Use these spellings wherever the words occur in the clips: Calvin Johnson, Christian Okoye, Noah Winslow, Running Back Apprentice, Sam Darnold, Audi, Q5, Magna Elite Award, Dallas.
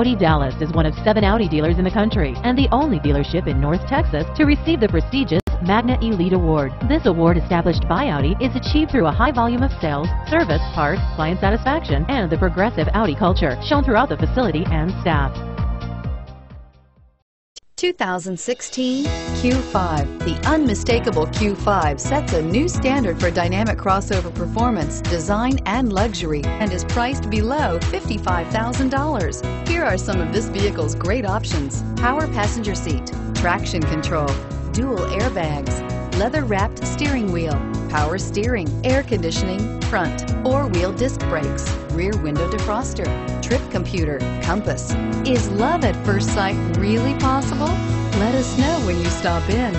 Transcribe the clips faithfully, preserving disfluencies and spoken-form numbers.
Audi Dallas is one of seven Audi dealers in the country and the only dealership in North Texas to receive the prestigious Magna Elite Award. This award, established by Audi, is achieved through a high volume of sales, service, parts, client satisfaction, and the progressive Audi culture shown throughout the facility and staff. two thousand sixteen Q five. The unmistakable Q five sets a new standard for dynamic crossover performance, design, and luxury, and is priced below fifty-five thousand dollars. Here are some of this vehicle's great options: power passenger seat, traction control, dual airbags, leather-wrapped steering wheel, power steering, air conditioning, front, four-wheel disc brakes, rear window defroster, trip computer, compass. Is love at first sight really possible? Let us know when you stop in.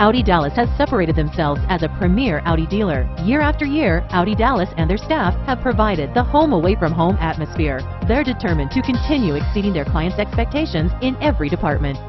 Audi Dallas has separated themselves as a premier Audi dealer. Year after year, Audi Dallas and their staff have provided the home away from home atmosphere. They're determined to continue exceeding their clients' expectations in every department.